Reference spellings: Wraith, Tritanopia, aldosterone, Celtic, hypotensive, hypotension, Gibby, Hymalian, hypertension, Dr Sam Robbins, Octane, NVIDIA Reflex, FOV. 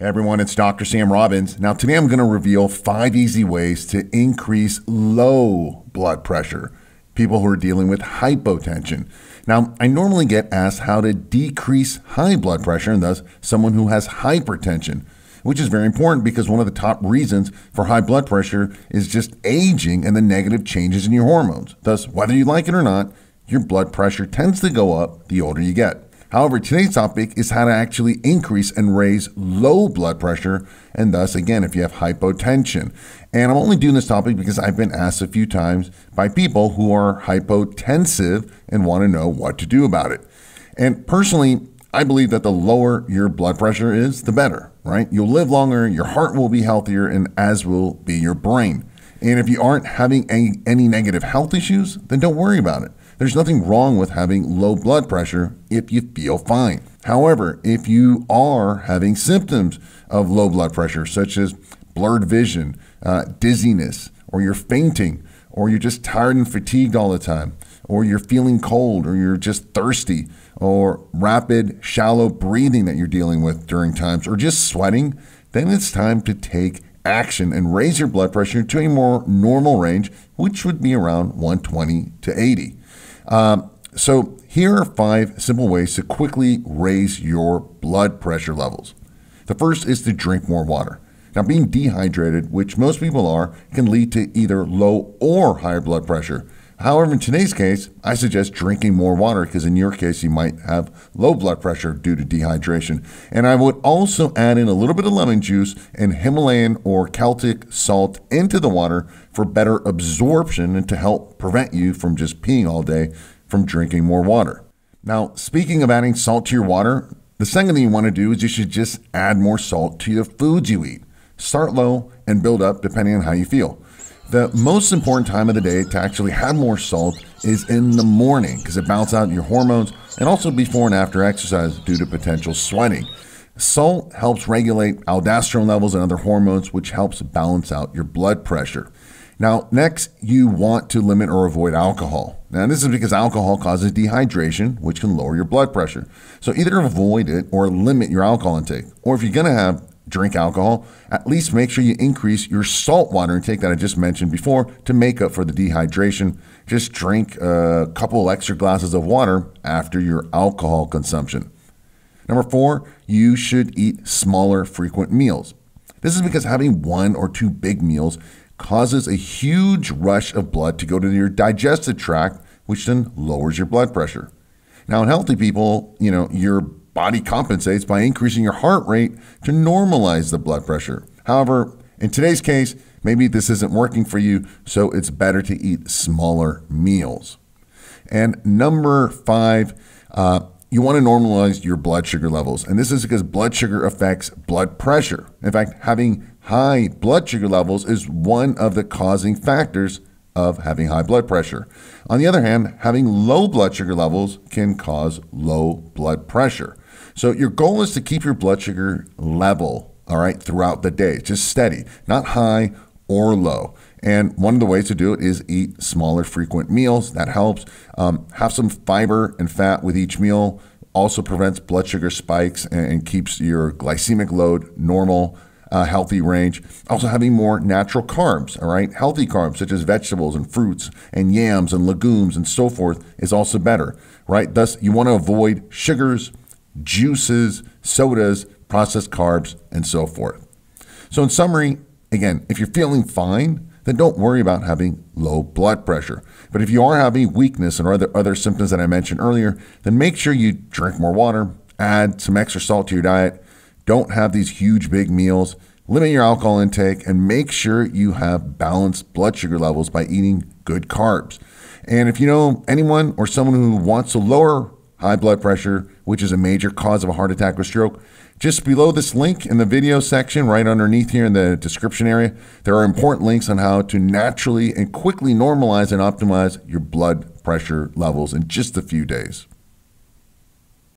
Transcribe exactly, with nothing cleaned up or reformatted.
Hey everyone, it's Doctor Sam Robbins. Now today I'm going to reveal five easy ways to increase low blood pressure, people who are dealing with hypotension. Now I normally get asked how to decrease high blood pressure and thus someone who has hypertension, which is very important because one of the top reasons for high blood pressure is just aging and the negative changes in your hormones. Thus, whether you like it or not, your blood pressure tends to go up the older you get. However, today's topic is how to actually increase and raise low blood pressure, and thus, again, if you have hypotension. And I'm only doing this topic because I've been asked a few times by people who are hypotensive and want to know what to do about it. And personally, I believe that the lower your blood pressure is, the better, right? You'll live longer, your heart will be healthier, and as will be your brain. And if you aren't having any, any negative health issues, then don't worry about it. There's nothing wrong with having low blood pressure if you feel fine. However, if you are having symptoms of low blood pressure, such as blurred vision, uh, dizziness, or you're fainting, or you're just tired and fatigued all the time, or you're feeling cold, or you're just thirsty, or rapid, shallow breathing that you're dealing with during times, or just sweating, then it's time to take action and raise your blood pressure to a more normal range, which would be around one twenty to eighty. Um, so here are five simple ways to quickly raise your blood pressure levels. The first is to drink more water. Now, being dehydrated, which most people are, can lead to either low or higher blood pressure. However, in today's case, I suggest drinking more water because in your case, you might have low blood pressure due to dehydration. And I would also add in a little bit of lemon juice and Himalayan or Celtic salt into the water for better absorption and to help prevent you from just peeing all day from drinking more water. Now, speaking of adding salt to your water, the second thing you want to do is you should just add more salt to the foods you eat. Start low and build up depending on how you feel. The most important time of the day to actually have more salt is in the morning because it balances out your hormones and also before and after exercise due to potential sweating. Salt helps regulate aldosterone levels and other hormones, which helps balance out your blood pressure. Now, next, you want to limit or avoid alcohol. Now, this is because alcohol causes dehydration, which can lower your blood pressure. So either avoid it or limit your alcohol intake. Or if you're going to have drink alcohol, at least make sure you increase your salt water intake that I just mentioned before to make up for the dehydration. Just drink a couple extra glasses of water after your alcohol consumption. Number four, you should eat smaller, frequent meals. This is because having one or two big meals causes a huge rush of blood to go to your digestive tract, which then lowers your blood pressure. Now, in healthy people, you know, your body compensates by increasing your heart rate to normalize the blood pressure. However, in today's case, maybe this isn't working for you, so it's better to eat smaller meals. And number five, uh, you want to normalize your blood sugar levels. And this is because blood sugar affects blood pressure. In fact, having high blood sugar levels is one of the causing factors of having high blood pressure. On the other hand, having low blood sugar levels can cause low blood pressure. So your goal is to keep your blood sugar level, all right, throughout the day, just steady, not high or low. And one of the ways to do it is eat smaller, frequent meals. That helps. Um, have some fiber and fat with each meal. Also prevents blood sugar spikes and keeps your glycemic load normal. Uh, healthy range. Also having more natural carbs, all right? Healthy carbs such as vegetables and fruits and yams and legumes and so forth is also better, right? Thus, you want to avoid sugars, juices, sodas, processed carbs, and so forth. So in summary, again, if you're feeling fine, then don't worry about having low blood pressure. But if you are having weakness and other, other symptoms that I mentioned earlier, then make sure you drink more water, add some extra salt to your diet, don't have these huge big meals, limit your alcohol intake, and make sure you have balanced blood sugar levels by eating good carbs. And if you know anyone or someone who wants to lower high blood pressure, which is a major cause of a heart attack or stroke, just below this link in the video section, right underneath here in the description area, there are important links on how to naturally and quickly normalize and optimize your blood pressure levels in just a few days.